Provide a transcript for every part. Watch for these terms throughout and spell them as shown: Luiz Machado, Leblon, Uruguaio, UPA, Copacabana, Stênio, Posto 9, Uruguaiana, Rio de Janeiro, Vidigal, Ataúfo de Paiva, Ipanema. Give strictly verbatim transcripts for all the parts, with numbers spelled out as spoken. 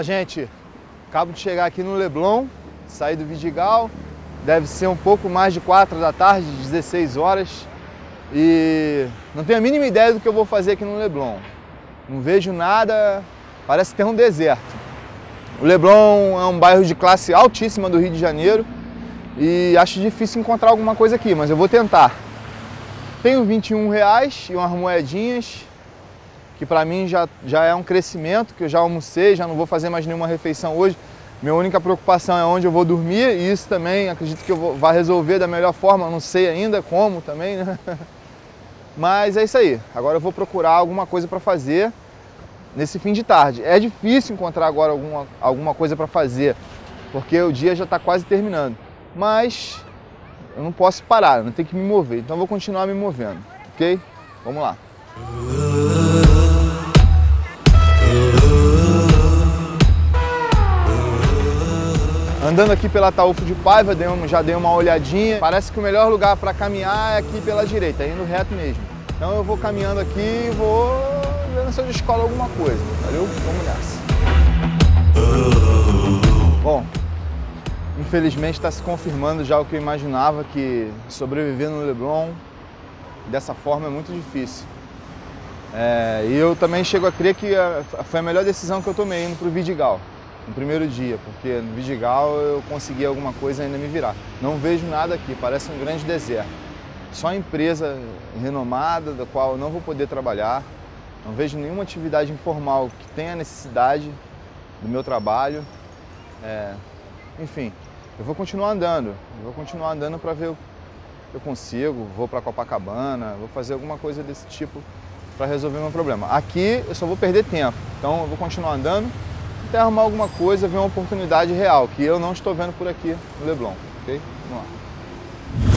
Fala, gente, acabo de chegar aqui no Leblon, saí do Vidigal, deve ser um pouco mais de quatro da tarde, dezesseis horas, e não tenho a mínima ideia do que eu vou fazer aqui no Leblon. Não vejo nada, parece ter um deserto. O Leblon é um bairro de classe altíssima do Rio de Janeiro e acho difícil encontrar alguma coisa aqui, mas eu vou tentar. Tenho vinte e um reais e umas moedinhas, que para mim já, já é um crescimento, que eu já almocei, já não vou fazer mais nenhuma refeição hoje. Minha única preocupação é onde eu vou dormir e isso também acredito que eu vou, vai resolver da melhor forma, não sei ainda como também, né? Mas é isso aí, agora eu vou procurar alguma coisa para fazer nesse fim de tarde. É difícil encontrar agora alguma, alguma coisa para fazer, porque o dia já está quase terminando. Mas eu não posso parar, eu não tenho que me mover, então eu vou continuar me movendo, ok? Vamos lá. Andando aqui pela Ataúfo de Paiva, já dei uma olhadinha. Parece que o melhor lugar para caminhar é aqui pela direita, indo reto mesmo. Então eu vou caminhando aqui e vou vendo se eu descolo alguma coisa, valeu? Vamos nessa. Bom, infelizmente está se confirmando já o que eu imaginava, que sobreviver no Leblon dessa forma é muito difícil. É, e eu também chego a crer que a, foi a melhor decisão que eu tomei indo para o Vidigal. No primeiro dia, porque no Vidigal eu consegui alguma coisa ainda me virar. Não vejo nada aqui, parece um grande deserto. Só empresa renomada, da qual eu não vou poder trabalhar. Não vejo nenhuma atividade informal que tenha necessidade do meu trabalho. É, enfim, eu vou continuar andando. Eu vou continuar andando para ver o que eu consigo. Vou para Copacabana, vou fazer alguma coisa desse tipo para resolver meu problema. Aqui eu só vou perder tempo, então eu vou continuar andando. Até arrumar alguma coisa, ver uma oportunidade real, que eu não estou vendo por aqui no Leblon, ok? Vamos lá.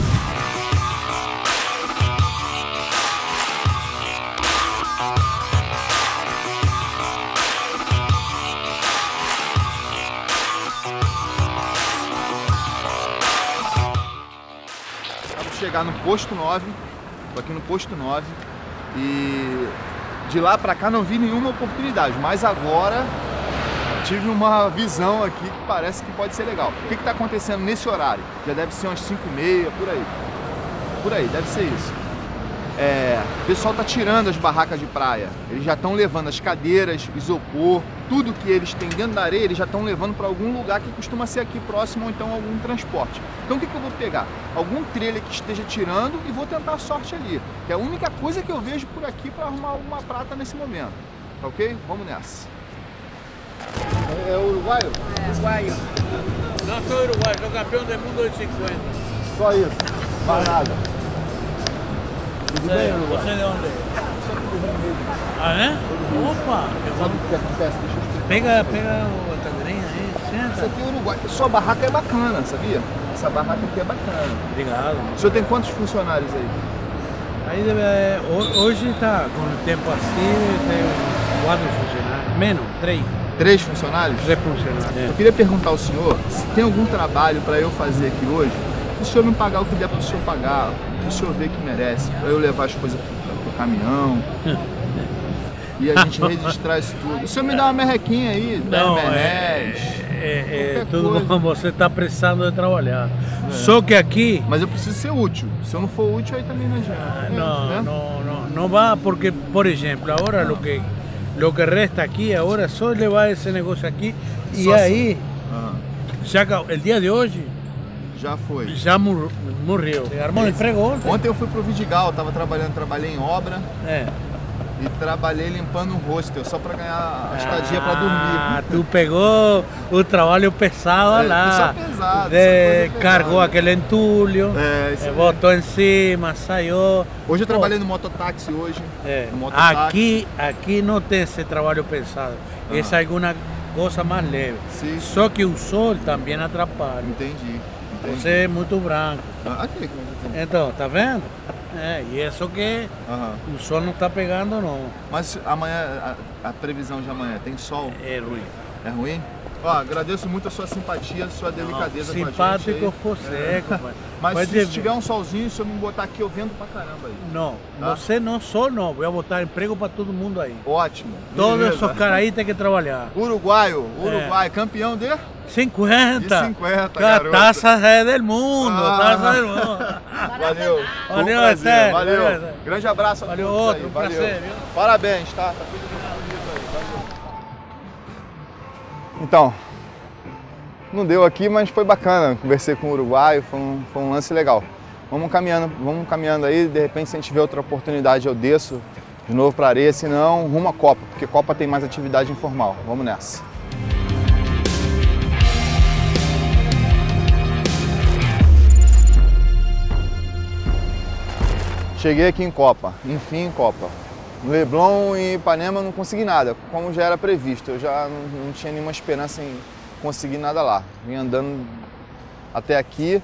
Acabo de chegar no Posto nove, estou aqui no Posto nove e de lá pra cá não vi nenhuma oportunidade, mas agora tive uma visão aqui que parece que pode ser legal. O que está acontecendo nesse horário? Já deve ser umas cinco e meia, por aí. Por aí, deve ser isso. É, o pessoal está tirando as barracas de praia. Eles já estão levando as cadeiras, isopor, tudo que eles têm dentro da areia, eles já estão levando para algum lugar que costuma ser aqui próximo ou então algum transporte. Então o que, que eu vou pegar? Algum trailer que esteja tirando e vou tentar a sorte ali. Que é a única coisa que eu vejo por aqui para arrumar alguma prata nesse momento. Tá ok? Vamos nessa. É uruguaio? É. Uruguaio. Não sou uruguaio, sou campeão do mundo de cinquenta. Só isso? Mais nada. Tudo bem, Uruguai? Você de onde? Só tudo bem mesmo. Ah, né? Opa! Sabe o que acontece? Deixa eu explicar. Pega, pega o cadeirinho aí, senta. Isso aqui é Uruguai. Sua barraca é bacana, sabia? Essa barraca aqui é bacana. Obrigado. O senhor tem quantos funcionários aí? Aí hoje está com o tempo assim, tem quatro funcionários. Menos, três. Três funcionários? Três funcionários. É. Eu queria perguntar ao senhor se tem algum trabalho para eu fazer aqui hoje, que o senhor me pagar o que der para o senhor pagar, que o senhor vê que merece, para eu levar as coisas pro caminhão e a gente registrar isso tudo. O senhor me dá uma merrequinha aí, não, dez merrequinhas. É, é, é tudo bom, você está precisando de trabalhar. É. Só que aqui. Mas eu preciso ser útil. Se eu não for útil, aí também não adianta. Ah, não, é, né? não, não, não vai, porque, por exemplo, agora o que. Lo que resta aquí ahora só levar ese negocio aquí y só ahí assim. Se acabó. El día de hoy já foi. Já mur, morreu. Armou emprego ontem? Ontem eu fui pro Vidigal, tava trabalhando, trabalhei em obra. É. E trabalhei limpando o hostel só para ganhar a estadia ah, para dormir. Ah, tu pegou o trabalho pesado é, lá. Isso é pesado. De, isso é cargou aquele entulho, é, é, botou é. em cima, saiu. Hoje eu trabalhei oh. no mototáxi hoje. É. No mototáxi. Aqui, aqui não tem esse trabalho pesado. Ah. Essa é alguma coisa mais leve. Sim. Só que o sol também atrapalha. Entendi. Entendi. Você é muito branco. Ah, aqui. Então, tá vendo? É, e é só que uhum. o sol não está pegando, não. Mas amanhã, a, a previsão de amanhã, tem sol? É ruim. É ruim? Ó, agradeço muito a sua simpatia, a sua delicadeza. Não, simpático com a gente. Simpático você, é. Mas pode se ver. Tiver um solzinho, se eu me botar aqui, eu vendo pra caramba aí. Não, tá? Você não sou não, eu vou botar emprego pra todo mundo aí. Ótimo. Todos esses caras aí tem que trabalhar. Uruguaio, Uruguai, é. Campeão de? cinquenta. De cinquenta, garoto. Taça do mundo, ah. taça do mundo. Valeu. Valeu, um até. Valeu. Valeu. Grande abraço a valeu, todos outro, aí. Um valeu, prazer, viu? Parabéns, tá? Tá tudo bem. Então, não deu aqui, mas foi bacana, conversei com o uruguaio, foi um, foi um lance legal. Vamos caminhando, vamos caminhando aí, de repente se a gente tiver outra oportunidade eu desço de novo para a areia, se não, rumo à Copa, porque Copa tem mais atividade informal, vamos nessa. Cheguei aqui em Copa, enfim em Copa. No Leblon e Ipanema eu não consegui nada, como já era previsto. Eu já não, não tinha nenhuma esperança em conseguir nada lá. Vim andando até aqui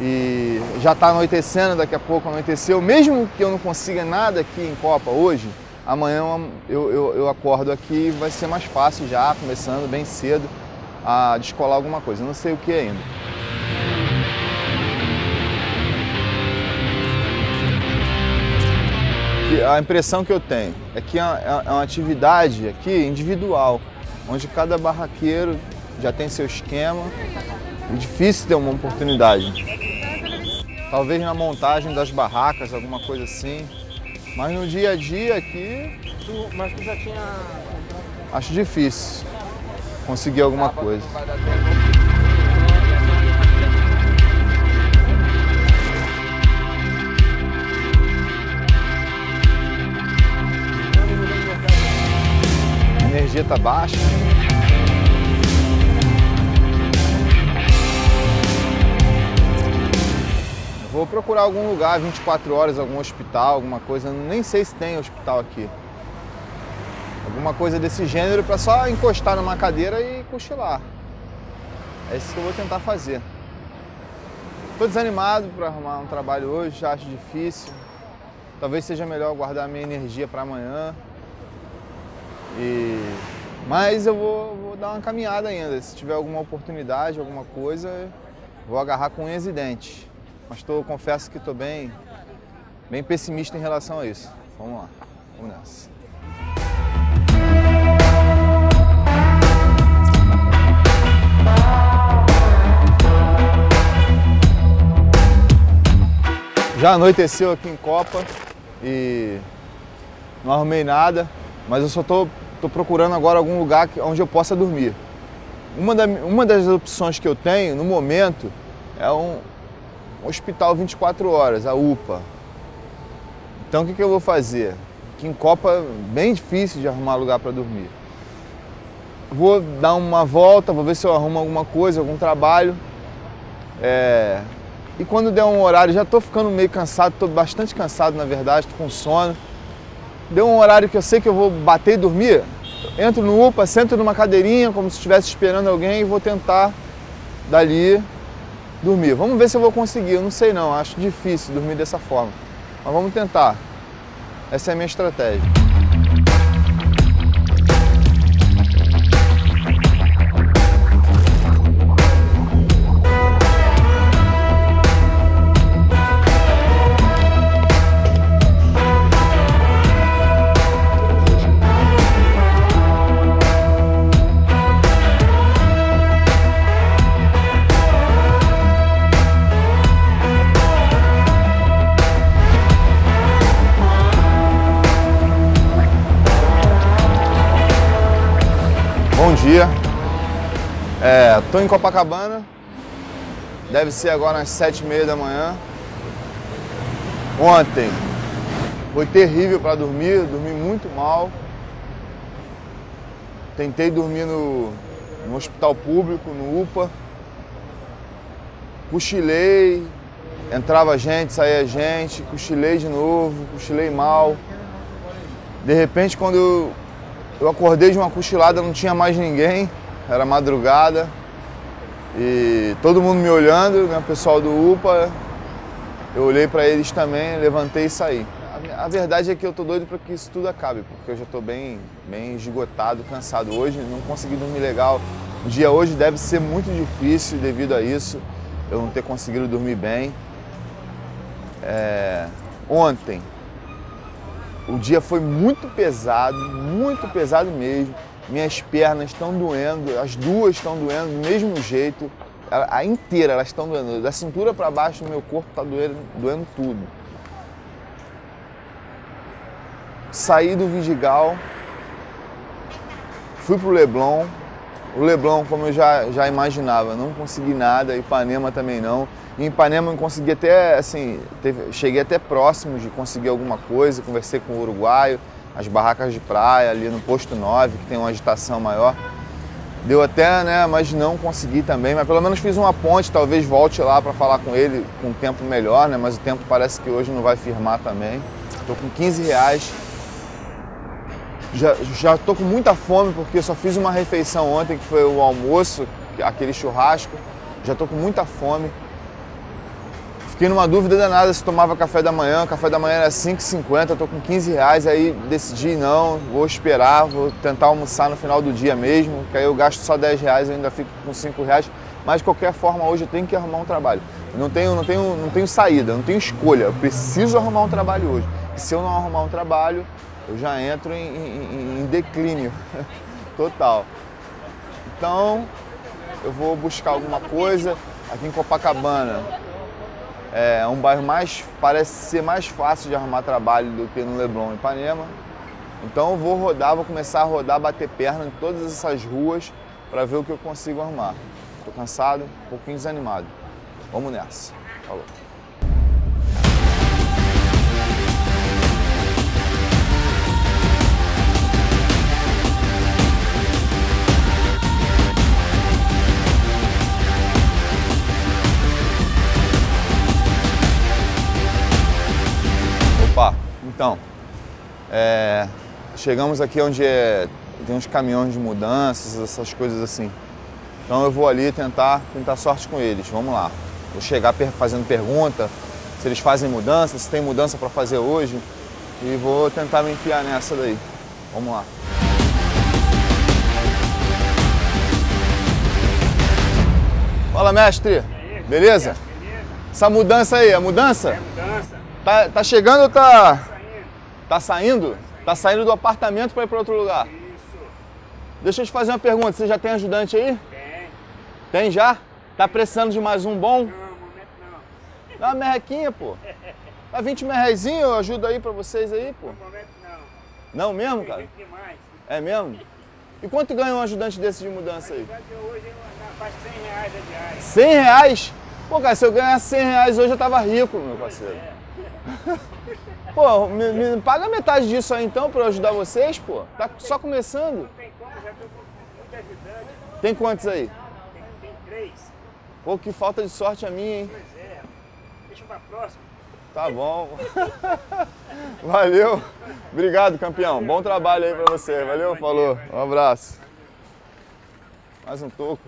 e já está anoitecendo, daqui a pouco anoiteceu. Mesmo que eu não consiga nada aqui em Copa hoje, amanhã eu, eu, eu acordo aqui e vai ser mais fácil já, começando bem cedo, a descolar alguma coisa. Eu não sei o que ainda. A impressão que eu tenho é que é uma atividade aqui individual, onde cada barraqueiro já tem seu esquema. É difícil ter uma oportunidade. Talvez na montagem das barracas, alguma coisa assim. Mas no dia a dia aqui... Mas tu já tinha... Acho difícil conseguir alguma coisa. A energia está baixa. Eu vou procurar algum lugar, vinte e quatro horas, algum hospital, alguma coisa. Nem sei se tem hospital aqui. Alguma coisa desse gênero para só encostar numa cadeira e cochilar. É isso que eu vou tentar fazer. Estou desanimado para arrumar um trabalho hoje, já acho difícil. Talvez seja melhor guardar minha energia para amanhã. E... Mas eu vou, vou dar uma caminhada ainda, se tiver alguma oportunidade, alguma coisa, vou agarrar com unhas e dentes. Mas tô, confesso que estou bem, bem pessimista em relação a isso. Vamos lá, vamos nessa. Já anoiteceu aqui em Copa e não arrumei nada. Mas eu só estou procurando agora algum lugar onde eu possa dormir. Uma, da, uma das opções que eu tenho no momento é um, um hospital vinte e quatro horas, a U P A. Então o que, que eu vou fazer? Que em Copa é bem difícil de arrumar lugar para dormir. Vou dar uma volta, vou ver se eu arrumo alguma coisa, algum trabalho. É... E quando der um horário, já estou ficando meio cansado, estou bastante cansado na verdade, estou com sono. Deu um horário que eu sei que eu vou bater e dormir, entro no U P A, sento numa cadeirinha, como se estivesse esperando alguém, e vou tentar dali dormir. Vamos ver se eu vou conseguir, eu não sei não, acho difícil dormir dessa forma. Mas vamos tentar. Essa é a minha estratégia. É, tô em Copacabana, deve ser agora às sete e meia da manhã. Ontem foi terrível para dormir, dormi muito mal. Tentei dormir no, no hospital público, no U P A. Cochilei, entrava gente, saía gente, cochilei de novo, cochilei mal. De repente quando eu Eu acordei de uma cochilada, não tinha mais ninguém, era madrugada e todo mundo me olhando, né, o pessoal do U P A, eu olhei para eles também, levantei e saí. A, a verdade é que eu tô doido para que isso tudo acabe, porque eu já tô bem, bem esgotado, cansado hoje, não consegui dormir legal, O dia hoje deve ser muito difícil devido a isso, eu não ter conseguido dormir bem. É... Ontem, o dia foi muito pesado, muito pesado mesmo. Minhas pernas estão doendo, as duas estão doendo do mesmo jeito. A inteira, elas estão doendo. Da cintura para baixo, meu corpo está doendo, doendo tudo. Saí do Vidigal, fui pro Leblon. O Leblon, como eu já, já imaginava, não consegui nada. Ipanema também não. Em Ipanema eu consegui até, assim, teve, cheguei até próximo de conseguir alguma coisa. Conversei com o uruguaio, as barracas de praia ali no Posto nove, que tem uma agitação maior. Deu até, né, mas não consegui também, mas pelo menos fiz uma ponte, talvez volte lá para falar com ele com um tempo melhor, né, mas o tempo parece que hoje não vai firmar também. Tô com quinze reais, já, já tô com muita fome porque só fiz uma refeição ontem, que foi o almoço, aquele churrasco, já tô com muita fome. Fiquei numa dúvida danada se tomava café da manhã, o café da manhã era cinco e cinquenta, tô com quinze reais, aí decidi não, vou esperar, vou tentar almoçar no final do dia mesmo, que aí eu gasto só dez reais, eu ainda fico com cinco reais, mas de qualquer forma hoje eu tenho que arrumar um trabalho. Não tenho, não tenho, não tenho saída, não tenho escolha, eu preciso arrumar um trabalho hoje. E se eu não arrumar um trabalho, eu já entro em, em, em declínio total. Então, eu vou buscar alguma coisa aqui em Copacabana. É um bairro mais, parece ser mais fácil de arrumar trabalho do que no Leblon e Ipanema. Então eu vou rodar, vou começar a rodar, bater perna em todas essas ruas para ver o que eu consigo arrumar. Tô cansado, um pouquinho desanimado. Vamos nessa. Falou. Então, é, chegamos aqui onde é, tem uns caminhões de mudanças, essas coisas assim. Então eu vou ali tentar, tentar sorte com eles, vamos lá. Vou chegar per, fazendo pergunta, se eles fazem mudança, se tem mudança para fazer hoje. E vou tentar me enfiar nessa daí. Vamos lá. Fala, mestre. Beleza? Essa mudança aí, é mudança? É mudança. Tá, tá chegando ou tá... Tá saindo? Tá saindo do apartamento para ir para outro lugar? Isso. Deixa eu te fazer uma pergunta. Você já tem ajudante aí? Tem. Tem já? Tá precisando de mais um bom? Não, no momento não. Dá uma merrequinha, pô. Dá vinte merrezinho, eu ajudo aí para vocês aí, pô. No momento não. Não mesmo, cara? É mesmo? E quanto ganha um ajudante desse de mudança aí? Hoje faz cem reais a diária. cem reais? Pô, cara, se eu ganhasse cem reais hoje eu tava rico, meu parceiro. Pô, me, me paga metade disso aí então pra eu ajudar vocês, pô. Tá só começando. Não tem como, já tô com muito ajudante. Tem quantos aí? Tem, tem três. Pô, que falta de sorte a minha, hein? Pois é. Deixa pra próxima. Tá bom. Valeu. Obrigado, campeão. Bom trabalho aí pra você. Valeu, falou. Um abraço. Mais um toco.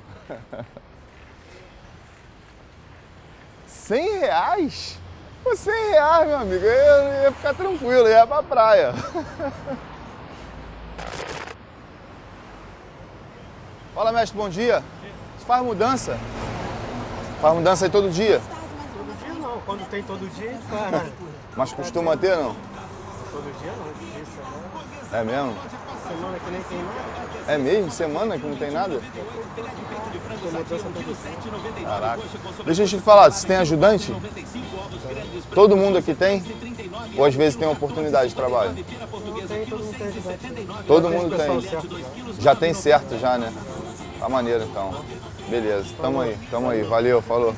cem reais? Por cem reais, meu amigo, eu ia ficar tranquilo, ia pra praia. Fala, mestre, bom dia. Você faz mudança? Faz mudança aí todo dia? Todo dia não, quando tem todo dia a gente faz. Mas costuma ter, não? Todo dia não, difícil, né? É mesmo? Semana que nem tem nada. É mesmo? Semana que não tem nada? Caraca. Deixa eu te falar, você tem ajudante? Todo mundo aqui tem? Ou às vezes tem oportunidade de trabalho? Todo mundo tem. Já tem certo já, né? Tá maneiro então. Beleza, tamo aí, tamo aí. Valeu, falou.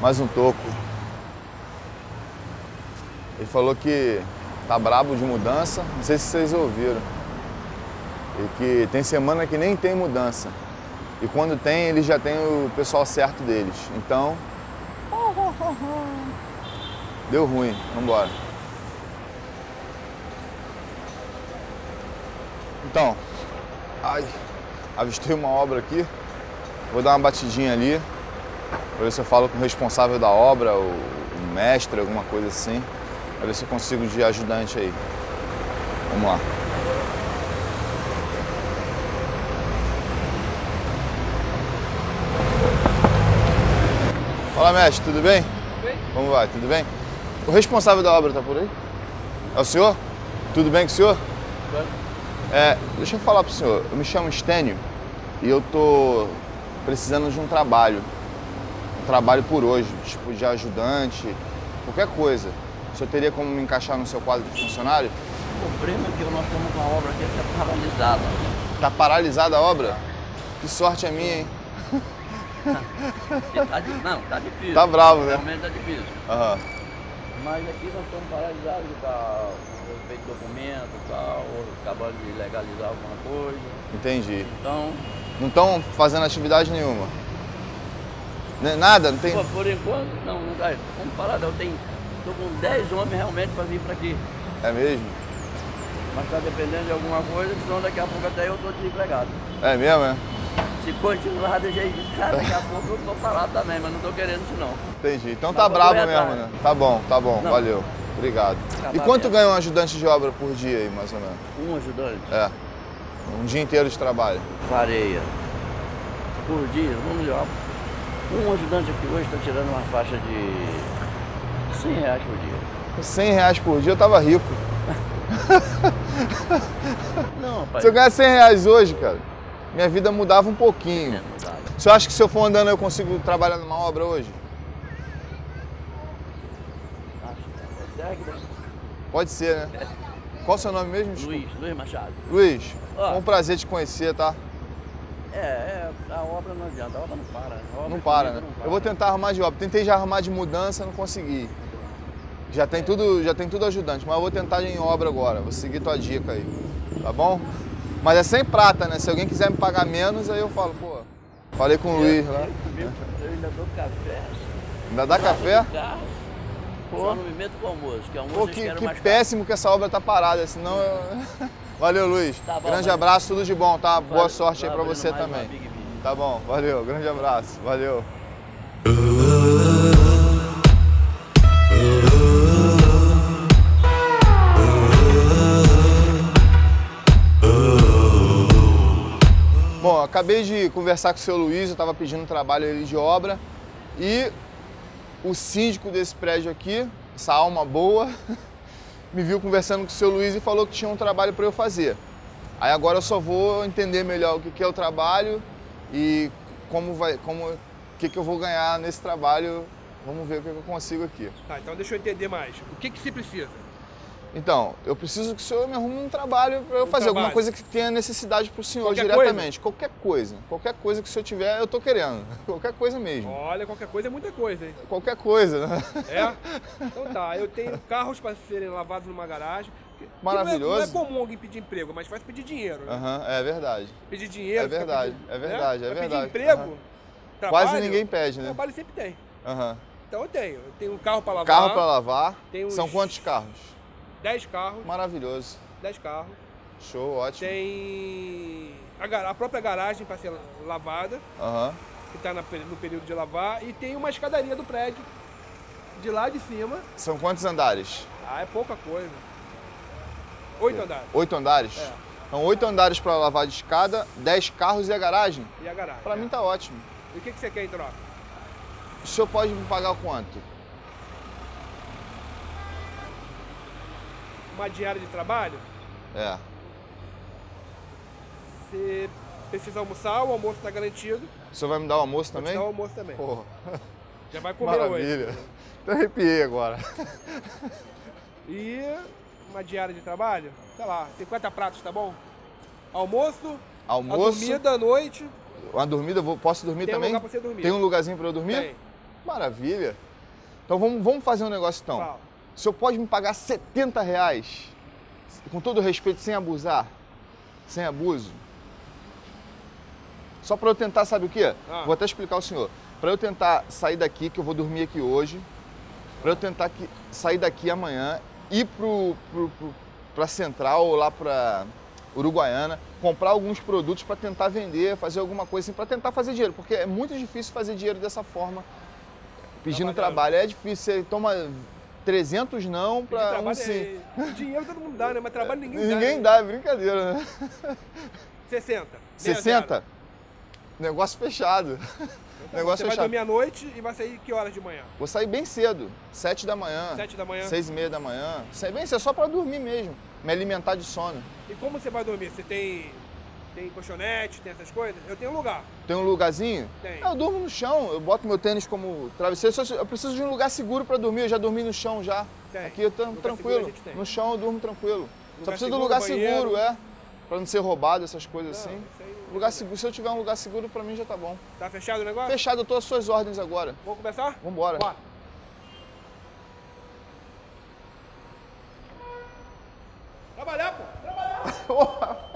Mais um toco. Ele falou que tá brabo de mudança, não sei se vocês ouviram. E que tem semana que nem tem mudança. E quando tem, eles já têm o pessoal certo deles. Então, deu ruim, vamos embora. Então, ai, avistei uma obra aqui. Vou dar uma batidinha ali. Pra ver se eu falo com o responsável da obra, o mestre, alguma coisa assim. Pra ver se eu consigo de ajudante aí. Vamos lá. Olá, mestre, tudo bem? Tudo bem. Como vai? Tudo bem? O responsável da obra está por aí? É o senhor? Tudo bem com o senhor? Claro. É, deixa eu falar para o senhor. Eu me chamo Stênio e eu tô precisando de um trabalho. Um trabalho por hoje, tipo de ajudante, qualquer coisa. O senhor teria como me encaixar no seu quadro de funcionário? O problema é que nós temos uma obra aqui que está paralisada. Está paralisada a obra? Que sorte a minha, hein? tá, não, tá difícil. Tá bravo, né? Realmente tá difícil. Uhum. Mas aqui nós estamos paralisados, tá feito documento, tá acabando de legalizar alguma coisa. Entendi. Então... Não estão fazendo atividade nenhuma? Nada? Não tem... Pô, por enquanto, não, não dá. Estamos parados. Eu tenho... Estou com dez homens realmente para vir para aqui. É mesmo? Mas está dependendo de alguma coisa, senão daqui a pouco até eu estou desempregado. É mesmo, é? Se continuar do jeito que tá, daqui a pouco eu estou parado também, mas não estou querendo isso não. Entendi. Então tá, tá bravo mesmo, atrás, né? Tá bom, tá bom. Não. Valeu. Obrigado. E quanto ganha um ajudante de obra por dia aí, mais ou menos? Um ajudante? É. Um dia inteiro de trabalho. Fareia. Por dia, vamos lá. Um ajudante aqui hoje está tirando uma faixa de cem reais por dia. cem reais por dia eu tava rico. Não, rapaz. Se eu ganhar cem reais hoje, cara, minha vida mudava um pouquinho. O senhor acha que se eu for andando eu consigo trabalhar numa obra hoje? Acho que consegue, né? Pode ser, né? Qual o seu nome mesmo? Desculpa. Luiz, Luiz Machado. Luiz, oh, foi um prazer te conhecer, tá? É, é, a obra não adianta, a obra não para. Obra não para, né? Não para. Eu vou tentar arrumar de obra. Tentei já arrumar de mudança, não consegui. Já tem, é. tudo, já tem tudo ajudante, mas eu vou tentar em obra agora. Vou seguir tua dica aí, tá bom? Mas é sem prata, né? Se alguém quiser me pagar menos, aí eu falo, pô, falei com o Luiz lá. Né? Eu ainda dou café. Ainda dá café? Pô. Só não me meto com o almoço, que almoço pô, que, que mais péssimo caro. Que essa obra tá parada, senão eu... Valeu, Luiz. Tá bom, grande mas... abraço, tudo de bom, tá? Vale. Boa sorte vale. Aí pra você também. Big, big. Tá bom, valeu. Grande abraço. Valeu. Bom, acabei de conversar com o seu Luiz, eu estava pedindo um trabalho ali de obra e o síndico desse prédio aqui, essa alma boa, me viu conversando com o seu Luiz e falou que tinha um trabalho para eu fazer. Aí agora eu só vou entender melhor o que é o trabalho e como vai, como, o que eu vou ganhar nesse trabalho. Vamos ver o que eu consigo aqui. Tá, então deixa eu entender mais. O que que você precisa? Então, eu preciso que o senhor me arrume um trabalho para eu um fazer, trabalho. Alguma coisa que tenha necessidade para o senhor qualquer diretamente. Coisa? Qualquer coisa. Qualquer coisa que o senhor tiver, eu tô querendo. Qualquer coisa mesmo. Olha, qualquer coisa é muita coisa, hein? Qualquer coisa, né? É? Então tá, eu tenho carros para serem lavados numa garagem. Maravilhoso. Não é, não é comum alguém pedir emprego, mas faz pedir dinheiro, né? Aham, uhum, é verdade. Pedir dinheiro. É verdade, pedindo, é verdade, né? É verdade. Mas pedir emprego, uhum. Trabalho, quase ninguém pede, né? Trabalho sempre tem. Aham. Uhum. Então eu tenho. Eu tenho um carro para lavar. Carro para lavar. Tenho uns... São quantos carros? dez carros. Maravilhoso. dez carros. Show, ótimo. Tem a, a própria garagem para ser lavada, uhum. Que está no período de lavar. E tem uma escadaria do prédio, de lá de cima. São quantos andares? Ah, é pouca coisa. Oito é. andares. Oito andares? É. Então, oito andares para lavar de escada, dez carros e a garagem? E a garagem. Para é. mim tá ótimo. E o que, que você quer em troca? O senhor pode me pagar quanto? Uma diária de trabalho? É. Você precisa almoçar, o almoço está garantido. O senhor vai me dar o almoço também? Vou te dar o almoço também. Porra. Já vai comer hoje. Maravilha. Até arrepiei agora. E uma diária de trabalho? Sei lá, cinquenta pratos, tá bom? Almoço, almoço. A dormida à noite. Uma dormida, posso dormir Tem também? Tem um lugar para você dormir. Tem um lugarzinho para eu dormir? Tem. Maravilha. Então vamos, vamos fazer um negócio então. Fala. O senhor pode me pagar setenta reais, com todo respeito, sem abusar, sem abuso? Só para eu tentar, sabe o quê? Ah. Vou até explicar ao senhor. Para eu tentar sair daqui, que eu vou dormir aqui hoje, para eu tentar que, sair daqui amanhã, ir pro, pro, pro, pra Central ou lá pra Uruguaiana, comprar alguns produtos para tentar vender, fazer alguma coisa assim, para tentar fazer dinheiro, porque é muito difícil fazer dinheiro dessa forma, pedindo trabalho. É difícil, você toma... trezentos não para um sim. É, dinheiro todo mundo dá, né? Mas trabalho ninguém, ninguém dá. Ninguém dá, é brincadeira, né? sessenta. sessenta? Negócio fechado. Então, negócio você vai chato. Dormir à noite e vai sair que horas de manhã? Vou sair bem cedo, sete da manhã, sete da manhã, seis e meia da manhã, bem cedo, só para dormir mesmo, me alimentar de sono. E como você vai dormir? Você tem, tem colchonete, tem essas coisas? Eu tenho um lugar. Tem um lugarzinho? Tem. Eu durmo no chão, eu boto meu tênis como travesseiro, eu preciso de um lugar seguro para dormir, eu já dormi no chão já. Tem. Aqui eu durmo tranquilo, no chão eu durmo tranquilo. Lugar só preciso de um lugar banheiro. seguro, é. Pra não ser roubado, essas coisas não, assim. Aí, lugar seguro. Se eu tiver um lugar seguro, pra mim já tá bom. Tá fechado o negócio? Fechado, eu tô às suas ordens agora. Vamos começar? Vambora. Bora. Trabalhar, pô! Trabalhar!